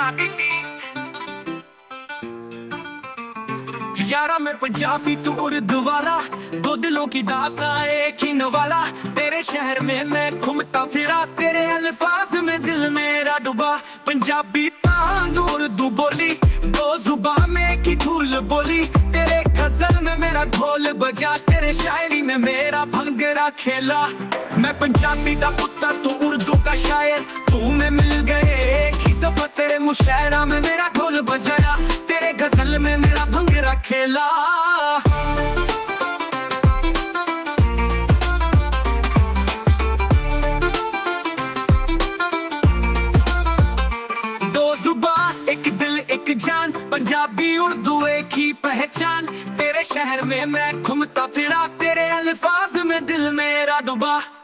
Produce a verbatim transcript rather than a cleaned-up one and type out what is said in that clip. पंजाबी यारा मैं पंजाबी तू उर्दू वाला, दो दिलों की दास्तां एक ही नवाला। तेरे शहर में मैं घूमता फिरा, तेरे अल्फाज में दिल मेरा डूबा। पंजाबी तांग उर्दू बोली, दो जुबां में की धूल बोली। तेरे गजल में मेरा ढोल बजा, तेरे शायरी में मेरा भंगड़ा खेला। मैं पंजाबी का पुत्तर तू उर्दू का शायर, तू में मिल गए एक ही सफर। तेरे मुशायरा में मेरा ढोल बजाया, तेरे गजल में मेरा भंगड़ा खेला। दो जुबान एक दिल एक जान, पंजाबी उर्दू एक ही पहचान। तेरे शहर में मैं घूमता फिरा, तेरे अल्फाज में दिल मेरा डूबा।